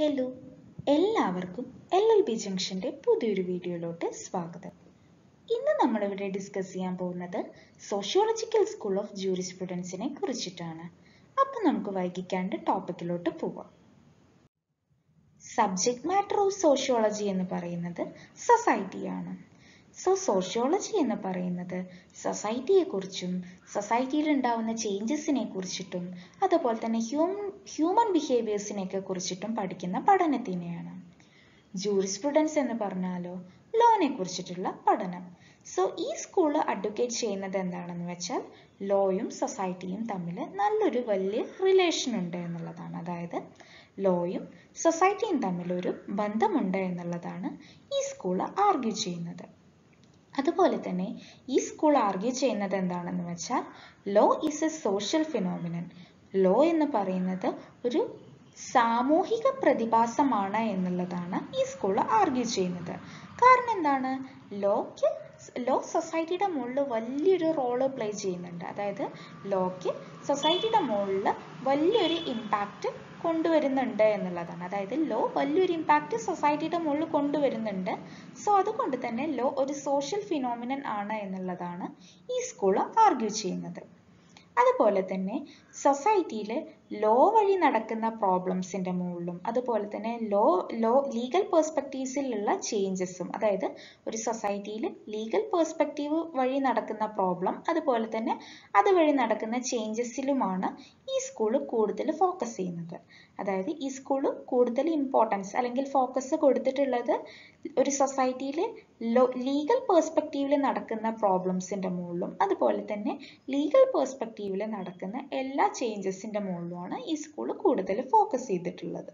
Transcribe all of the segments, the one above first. Hello, എല്ലാവർക്കും LLB ജംഗ്ഷന്റെ പുതിയൊരു വീഡിയോയിലോട്ട് സ്വാഗതം. ഇന്ന് നമ്മൾ ഇവിടെ ഡിസ്കസ് ചെയ്യാൻ പോകുന്നത് സോഷ്യോളജിക്കൽ സ്കൂൾ ഓഫ് ജൂറിസ്പ്രുഡൻസിനെ കുറിച്ചിട്ടാണ്. അപ്പം നമുക്ക് വൈകിക്കാണ്ട് ടോപ്പിക്കിലോട്ട് പോവാം. സബ്ജക്ട് മാറ്റർ ഓഫ് സോഷ്യോളജി എന്ന് പറയുന്നത് സൊസൈറ്റിയാണ്. സോഷ്യോളജി എന്ന് പറയുന്നത് സൊസൈറ്റിയെക്കുറിച്ചും സൊസൈറ്റിയിലുണ്ടാവുന്ന ചേഞ്ചസിനെ കുറിച്ചിട്ടും അതുപോലെ തന്നെ ഹ്യൂമൻ ബിഹേവിയേഴ്സിനെയൊക്കെ കുറിച്ചിട്ടും പഠിക്കുന്ന പഠനത്തിനെയാണ്. ജൂറിസ്പ്രുഡൻസ് എന്ന് പറഞ്ഞാലോ ലോനെ കുറിച്ചിട്ടുള്ള പഠനം. ഈ സ്കൂള് അഡ്വക്കേറ്റ് ചെയ്യുന്നത് എന്താണെന്ന് വെച്ചാൽ ലോയും സൊസൈറ്റിയും തമ്മിൽ നല്ലൊരു വലിയ റിലേഷൻ ഉണ്ട് എന്നുള്ളതാണ്. അതായത് ലോയും സൊസൈറ്റിയും തമ്മിലൊരു ബന്ധമുണ്ട് എന്നുള്ളതാണ് ഈ സ്കൂള് ആർഗ്യൂ ചെയ്യുന്നത്. അതുപോലെ തന്നെ ഈ സ്കൂൾ ആർഗ്യൂ ചെയ്യുന്നത് എന്താണെന്ന് വെച്ചാൽ law is a social phenomenon. Law എന്ന് പറയുന്നത് ഒരു സാമൂഹിക പ്രതിഭാസമാണ് എന്നുള്ളതാണ് ഈ സ്കൂൾ ആർഗ്യൂ ചെയ്യുന്നത്. കാരണം എന്താണ്, ലോ സൊസൈറ്റിയുടെ മുകളിൽ വലിയൊരു റോള് പ്ലേ ചെയ്യുന്നുണ്ട്. അതായത് ലോക്ക് സൊസൈറ്റിയുടെ മുകളിൽ വലിയൊരു ഇമ്പാക്റ്റ് കൊണ്ടുവരുന്നുണ്ട് എന്നുള്ളതാണ്. അതായത് ലോ വലിയൊരു ഇമ്പാക്റ്റ് സൊസൈറ്റിയുടെ മുകളിൽ കൊണ്ടുവരുന്നുണ്ട്. അതുകൊണ്ട് തന്നെ ലോ ഒരു സോഷ്യൽ ഫിനോമിനൻ ആണ് എന്നുള്ളതാണ് ഈ സ്കൂൾ ആർഗ്യൂ ചെയ്യുന്നത്. അതുപോലെ തന്നെ സൊസൈറ്റിയിൽ ലോ വഴി നടക്കുന്ന പ്രോബ്ലംസിൻ്റെ മുകളിലും അതുപോലെ തന്നെ ലോ ലീഗൽ പേഴ്സ്പെക്റ്റീവ്സിലുള്ള ചേഞ്ചസും, അതായത് ഒരു സൊസൈറ്റിയിൽ ലീഗൽ പേഴ്സ്പെക്റ്റീവ് വഴി നടക്കുന്ന പ്രോബ്ലം അതുപോലെ തന്നെ അതുവഴി നടക്കുന്ന ചേഞ്ചസിലുമാണ് ഈ സ്കൂൾ കൂടുതൽ ഫോക്കസ് ചെയ്യുന്നത്. അതായത് ഈ സ്കൂൾ കൂടുതൽ ഇമ്പോർട്ടൻസ് അല്ലെങ്കിൽ ഫോക്കസ് കൊടുത്തിട്ടുള്ളത് ഒരു സൊസൈറ്റിയിൽ ലീഗൽ പേഴ്സ്പെക്റ്റീവിൽ നടക്കുന്ന പ്രോബ്ലംസിൻ്റെ മുകളിലും അതുപോലെ തന്നെ ലീഗൽ പേഴ്സ്പെക്റ്റീവിൽ നടക്കുന്ന എല്ലാ ചേഞ്ചസിൻ്റെ മുകളിലുമാണ് ഈ സ്കൂൾ കൂടുതൽ ഫോക്കസ് ചെയ്തിട്ടുള്ളത്.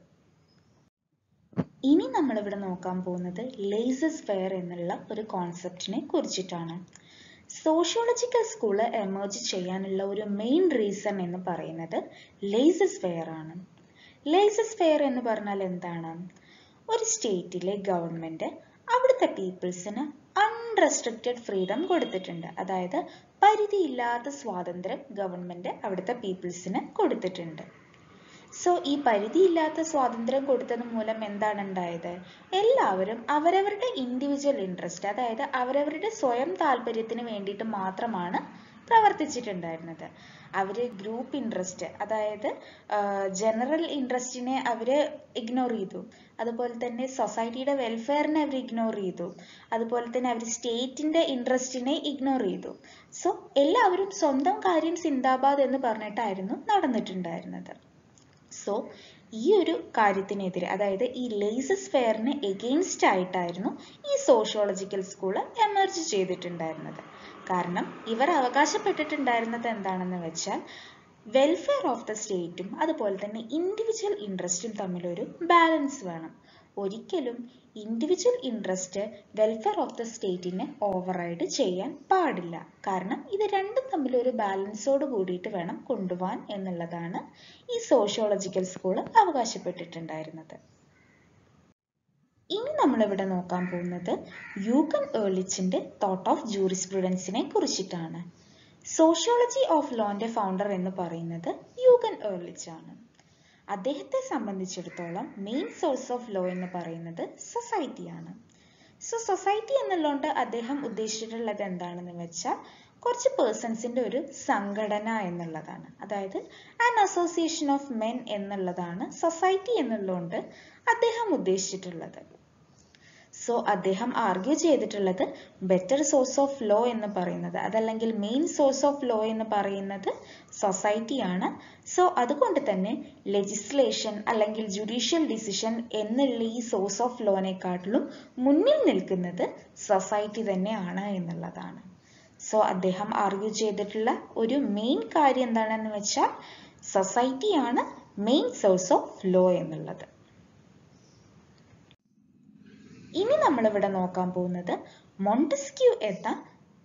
ഇനി നമ്മളിവിടെ നോക്കാൻ പോകുന്നത് ലേസസ് ഫെയർ എന്നുള്ള ഒരു കോൺസെപ്റ്റിനെ കുറിച്ചിട്ടാണ്. സോഷ്യോളജിക്കൽ സ്കൂള് എമർജ് ചെയ്യാനുള്ള ഒരു മെയിൻ റീസൺ എന്ന് പറയുന്നത് ലേസസ് ഫെയർ ആണ്. ലേസസ് ഫെയർ എന്ന് പറഞ്ഞാൽ എന്താണ്? ഒരു സ്റ്റേറ്റിലെ ഗവൺമെന്റ് അവിടുത്തെ പീപ്പിൾസിന് അൺറെസ്ട്രിക്റ്റഡ് ഫ്രീഡം കൊടുത്തിട്ടുണ്ട്. അതായത് പരിധിയില്ലാത്ത സ്വാതന്ത്ര്യം ഗവൺമെന്റ് അവിടുത്തെ പീപ്പിൾസിന് കൊടുത്തിട്ടുണ്ട്. ഈ പരിധിയില്ലാത്ത സ്വാതന്ത്ര്യം കൊടുത്തത് മൂലം എന്താണ് ഉണ്ടായത്? എല്ലാവരും അവരവരുടെ ഇൻഡിവിജ്വൽ ഇൻട്രസ്റ്റ്, അതായത് അവരവരുടെ സ്വയം താല്പര്യത്തിന് വേണ്ടിയിട്ട് മാത്രമാണ് പ്രവർത്തിച്ചിട്ടുണ്ടായിരുന്നത്. അവര് ഗ്രൂപ്പ് ഇൻട്രസ്റ്റ്, അതായത് ജനറൽ ഇൻട്രസ്റ്റിനെ അവര് ഇഗ്നോർ ചെയ്തു. അതുപോലെ തന്നെ സൊസൈറ്റിയുടെ വെൽഫെയറിനെ അവർ ഇഗ്നോർ ചെയ്തു. അതുപോലെ തന്നെ അവർ സ്റ്റേറ്റിന്റെ ഇൻട്രസ്റ്റിനെ ഇഗ്നോർ ചെയ്തു. എല്ലാവരും സ്വന്തം കാര്യം സിന്ദാബാദ് എന്ന് പറഞ്ഞിട്ടായിരുന്നു നടന്നിട്ടുണ്ടായിരുന്നത്. ഈ ഒരു കാര്യത്തിനെതിരെ, അതായത് ഈ ലേസസ് ഫെയറിന് എഗെയിൻസ്റ്റ് ആയിട്ടായിരുന്നു ഈ സോഷ്യോളജിക്കൽ സ്കൂള് എമർജ് ചെയ്തിട്ടുണ്ടായിരുന്നത്. കാരണം ഇവർ അവകാശപ്പെട്ടിട്ടുണ്ടായിരുന്നത് എന്താണെന്ന് വെച്ചാൽ വെൽഫെയർ ഓഫ് ദ സ്റ്റേറ്റും അതുപോലെ തന്നെ ഇൻഡിവിജ്വൽ ഇൻട്രസ്റ്റും തമ്മിലൊരു ബാലൻസ് വേണം. ഒരിക്കലും individual interest welfare of the സ്റ്റേറ്റിനെ ഓവർറൈഡ് ചെയ്യാൻ പാടില്ല. കാരണം ഇത് രണ്ടും തമ്മിലൊരു ബാലൻസോട് കൂടിയിട്ട് വേണം കൊണ്ടുപോകാൻ എന്നുള്ളതാണ് ഈ സോഷ്യോളജിക്കൽ സ്കൂൾ അവകാശപ്പെട്ടിട്ടുണ്ടായിരുന്നത്. ഇനി നമ്മളിവിടെ നോക്കാൻ പോകുന്നത് യൂഗൻ ഏർലിച്ചിന്റെ തോട്ട് ഓഫ് ജൂറിസ്പ്രുഡൻസിനെ കുറിച്ചിട്ടാണ്. സോഷ്യോളജി ഓഫ് ലോന്റെ ഫൗണ്ടർ എന്ന് പറയുന്നത് യൂഗൻ ഏർലിച്ച് ആണ്. അദ്ദേഹത്തെ സംബന്ധിച്ചിടത്തോളം മെയിൻ സോഴ്സ് ഓഫ് ലോ എന്ന് പറയുന്നത് സൊസൈറ്റിയാണ്. സൊസൈറ്റി എന്നുള്ളതുകൊണ്ട് അദ്ദേഹം ഉദ്ദേശിച്ചിട്ടുള്ളത് എന്താണെന്ന് വെച്ചാൽ കുറച്ച് പേഴ്സൺസിൻ്റെ ഒരു സംഘടന എന്നുള്ളതാണ്. അതായത് ആൻ അസോസിയേഷൻ ഓഫ് മെൻ എന്നുള്ളതാണ് സൊസൈറ്റി എന്നുള്ളതുകൊണ്ട് അദ്ദേഹം ഉദ്ദേശിച്ചിട്ടുള്ളത്. അദ്ദേഹം ആർഗ്യൂ ചെയ്തിട്ടുള്ളത് ബെറ്റർ സോഴ്സ് ഓഫ് ലോ എന്ന് പറയുന്നത്, അതല്ലെങ്കിൽ മെയിൻ സോഴ്സ് ഓഫ് ലോ എന്ന് പറയുന്നത് സൊസൈറ്റിയാണ്. അതുകൊണ്ട് തന്നെ ലെജിസ്ലേഷൻ അല്ലെങ്കിൽ ജുഡീഷ്യൽ ഡിസിഷൻ എന്നുള്ള ഈ സോഴ്സ് ഓഫ് ലോനെക്കാട്ടിലും മുന്നിൽ നിൽക്കുന്നത് സൊസൈറ്റി തന്നെയാണ് എന്നുള്ളതാണ്. അദ്ദേഹം ആർഗ്യൂ ചെയ്തിട്ടുള്ള ഒരു മെയിൻ കാര്യം എന്താണെന്ന് വെച്ചാൽ സൊസൈറ്റിയാണ് മെയിൻ സോഴ്സ് ഓഫ് ലോ എന്നുള്ളത്. ഇനി നമ്മളിവിടെ നോക്കാൻ പോകുന്നത് മൊണ്ടസ്ക്യൂ എന്ന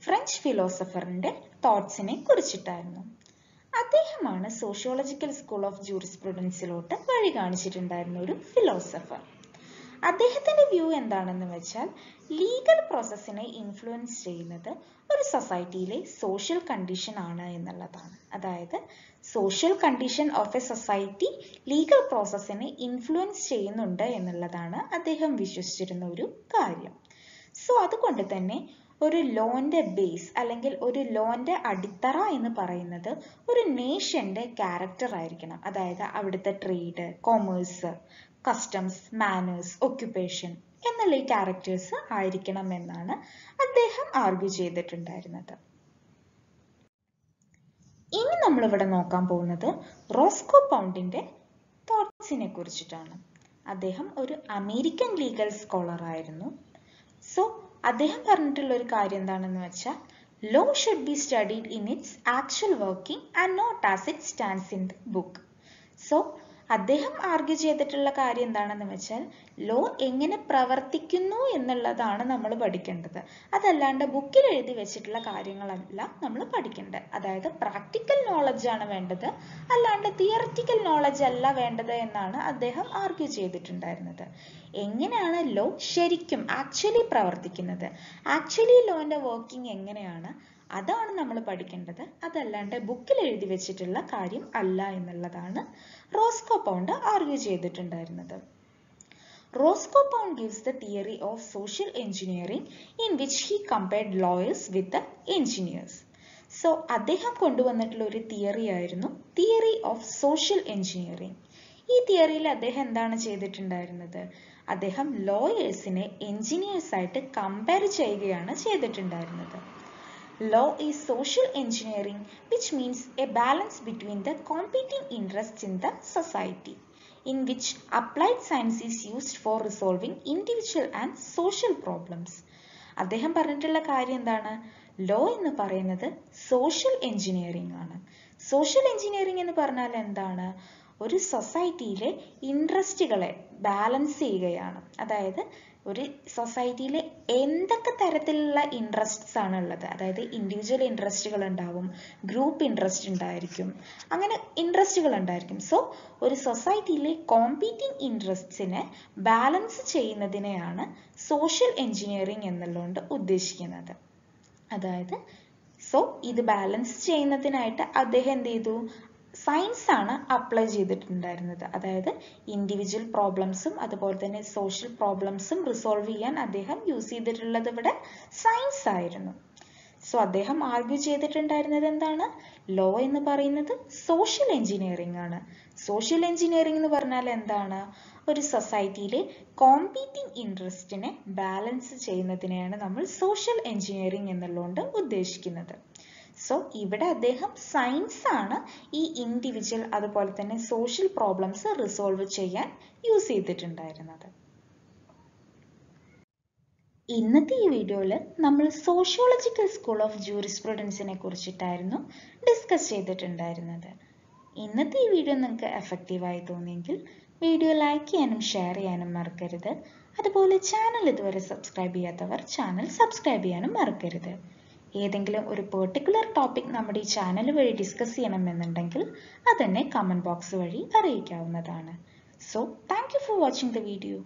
ഫ്രഞ്ച് ഫിലോസഫറിന്റെ തോട്ട്സിനെ കുറിച്ചിട്ടായിരുന്നു. അദ്ദേഹമാണ് സോഷ്യോളജിക്കൽ സ്കൂൾ ഓഫ് ജൂറിസ്പ്രുഡൻസിലോട്ട് വഴി കാണിച്ചിട്ടുണ്ടായിരുന്ന ഒരു ഫിലോസഫർ. അദ്ദേഹത്തിൻ്റെ വ്യൂ എന്താണെന്ന് വെച്ചാൽ ലീഗൽ പ്രോസസ്സിനെ ഇൻഫ്ലുവൻസ് ചെയ്യുന്നത് ഒരു സൊസൈറ്റിയിലെ സോഷ്യൽ കണ്ടീഷൻ ആണ് എന്നുള്ളതാണ്. അതായത് social condition of a society legal പ്രോസസ്സിനെ ഇൻഫ്ലുവൻസ് ചെയ്യുന്നുണ്ട് എന്നുള്ളതാണ് അദ്ദേഹം വിശ്വസിച്ചിരുന്ന ഒരു കാര്യം. സോ അതുകൊണ്ട് തന്നെ ഒരു ലോന്റെ ബേസ് അല്ലെങ്കിൽ ഒരു ലോന്റെ അടിത്തറ എന്ന് പറയുന്നത് ഒരു നേഷന്റെ ക്യാരക്ടർ ആയിരിക്കണം. അതായത് അവിടുത്തെ trade, commerce, customs, manners, occupation എന്നുള്ള ഈ ക്യാരക്ടേഴ്സ് ആയിരിക്കണം എന്നാണ് അദ്ദേഹം ആർഗ്യൂ ചെയ്തിട്ടുണ്ടായിരുന്നത്. ഇനി നമ്മളിവിടെ നോക്കാൻ പോകുന്നത് റോസ്കോ പൗണ്ടിന്റെ തോട്ട്സിനെ കുറിച്ചിട്ടാണ്. അദ്ദേഹം ഒരു അമേരിക്കൻ ലീഗൽ സ്കോളർ ആയിരുന്നു. സോ അദ്ദേഹം പറഞ്ഞിട്ടുള്ള ഒരു കാര്യം എന്താണെന്ന് വെച്ചാൽ law should be studied in its actual working and not as it stands in the book. So അദ്ദേഹം ആർഗ്യൂ ചെയ്തിട്ടുള്ള കാര്യം എന്താണെന്ന് വെച്ചാൽ ലോ എങ്ങനെ പ്രവർത്തിക്കുന്നു എന്നുള്ളതാണ് നമ്മൾ പഠിക്കേണ്ടത്, അതല്ലാണ്ട് ബുക്കിൽ എഴുതി വെച്ചിട്ടുള്ള കാര്യങ്ങളല്ല നമ്മൾ പഠിക്കേണ്ടത്. അതായത് പ്രാക്ടിക്കൽ നോളജാണ് വേണ്ടത്, അല്ലാണ്ട് തിയറിറ്റിക്കൽ നോളജ് അല്ല വേണ്ടത് എന്നാണ് അദ്ദേഹം ആർഗ്യൂ ചെയ്തിട്ടുണ്ടായിരുന്നത്. എങ്ങനെയാണ് ലോ ശരിക്കും ആക്ച്വലി പ്രവർത്തിക്കുന്നത്, ആക്ച്വലി ലോന്റെ വർക്കിംഗ് എങ്ങനെയാണ്, അതാണ് നമ്മൾ പഠിക്കേണ്ടത്, അതല്ലാണ്ട് ബുക്കിൽ എഴുതി വെച്ചിട്ടുള്ള കാര്യം അല്ല എന്നുള്ളതാണ് റോസ്കോ പൗണ്ട് ആർഗ്യൂ ചെയ്തിട്ടുണ്ടായിരുന്നത്. Roscoe Pound gives the theory of social engineering in which he compared lawyers with engineers. So അദ്ദേഹം കൊണ്ടുവന്നിട്ടുള്ള ഒരു തിയറി ആയിരുന്നു തിയറി ഓഫ് സോഷ്യൽ എഞ്ചിനീയറിംഗ്. ഈ തിയറിയിൽ അദ്ദേഹം എന്താണ് ചെയ്തിട്ടുണ്ടായിരുന്നത്, അദ്ദേഹം ലോയേഴ്സിനെ എഞ്ചിനീയേഴ്സ് ആയിട്ട് കമ്പയർ ചെയ്യുകയാണ് ചെയ്തിട്ടുണ്ടായിരുന്നത്. Law is social engineering, which means a balance between the competing interests in the society, in which applied science is used for resolving individual and social problems. അദ്ദേഹം പറഞ്ഞിട്ടുള്ള കാര്യം എന്താണ്, ലോ എന്ന് പറയുന്നത് സോഷ്യൽ എഞ്ചിനീയറിംഗ് ആണ്. Social engineering എന്ന് പറഞ്ഞാൽ എന്താണ്, ഒരു സൊസൈറ്റിയിലെ ഇൻട്രസ്റ്റുകളെ ബാലൻസ് ചെയ്യുകയാണ്. അതായത് ഒരു സൊസൈറ്റിയിലെ എന്തൊക്കെ തരത്തിലുള്ള ഇൻട്രസ്റ്റ്സ് ആണ് ഉള്ളത്, അതായത് ഇൻഡിവിജ്വൽ ഇൻട്രസ്റ്റുകൾ ഉണ്ടാവും, ഗ്രൂപ്പ് ഇൻട്രസ്റ്റ് ഉണ്ടായിരിക്കും, അങ്ങനെ ഇൻട്രസ്റ്റുകൾ ഉണ്ടായിരിക്കും. സോ ഒരു സൊസൈറ്റിയിലെ കോമ്പീറ്റിംഗ് ഇൻട്രസ്റ്റിനെ ബാലൻസ് ചെയ്യുന്നതിനെയാണ് സോഷ്യൽ എഞ്ചിനീയറിംഗ് എന്നുള്ളതുകൊണ്ട് ഉദ്ദേശിക്കുന്നത്. അതായത് സോ ഇത് ബാലൻസ് ചെയ്യുന്നതിനായിട്ട് അദ്ദേഹം എന്ത് ചെയ്തു, സയൻസ് ആണ് അപ്ലൈ ചെയ്തിട്ടുണ്ടായിരുന്നത്. അതായത് ഇൻഡിവിജ്വൽ പ്രോബ്ലംസും അതുപോലെ തന്നെ സോഷ്യൽ പ്രോബ്ലംസും റിസോൾവ് ചെയ്യാൻ അദ്ദേഹം യൂസ് ചെയ്തിട്ടുള്ളത് ഇവിടെ സയൻസ് ആയിരുന്നു. സോ അദ്ദേഹം ആർഗ്യൂ ചെയ്തിട്ടുണ്ടായിരുന്നത് എന്താണ്, ലോ എന്ന് പറയുന്നത് സോഷ്യൽ എഞ്ചിനീയറിംഗ് ആണ്. സോഷ്യൽ എഞ്ചിനീയറിംഗ് എന്ന് പറഞ്ഞാൽ എന്താണ്, ഒരു സൊസൈറ്റിയിലെ കോമ്പീറ്റിംഗ് ഇൻട്രസ്റ്റിനെ ബാലൻസ് ചെയ്യുന്നതിനെയാണ് നമ്മൾ സോഷ്യൽ എഞ്ചിനീയറിംഗ് എന്നുള്ളതുകൊണ്ട് ഉദ്ദേശിക്കുന്നത്. സോ ഇവിടെ അദ്ദേഹം സയൻസ് ആണ് ഈ ഇൻഡിവിജ്വൽ അതുപോലെ തന്നെ സോഷ്യൽ പ്രോബ്ലംസ് റിസോൾവ് ചെയ്യാൻ യൂസ് ചെയ്തിട്ടുണ്ടായിരുന്നത്. ഇന്നത്തെ ഈ വീഡിയോയിൽ നമ്മൾ സോഷ്യോളജിക്കൽ സ്കൂൾ ഓഫ് ജൂറിസ്പ്രുഡൻസിനെ കുറിച്ചിട്ടായിരുന്നു ഡിസ്കസ് ചെയ്തിട്ടുണ്ടായിരുന്നത്. ഇന്നത്തെ ഈ വീഡിയോ നിങ്ങൾക്ക് എഫക്റ്റീവായി തോന്നിയെങ്കിൽ വീഡിയോ ലൈക്ക് ചെയ്യാനും ഷെയർ ചെയ്യാനും മറക്കരുത്. അതുപോലെ ചാനൽ ഇതുവരെ സബ്സ്ക്രൈബ് ചെയ്യാത്തവർ ചാനൽ സബ്സ്ക്രൈബ് ചെയ്യാനും മറക്കരുത്. ഏതെങ്കിലും ഒരു പെർട്ടിക്കുലർ ടോപ്പിക് നമ്മുടെ ഈ ചാനൽ വഴി ഡിസ്കസ് ചെയ്യണമെന്നുണ്ടെങ്കിൽ അതെന്നെ കമൻറ്റ് ബോക്സ് വഴി അറിയിക്കാവുന്നതാണ്. So thank you for watching the video.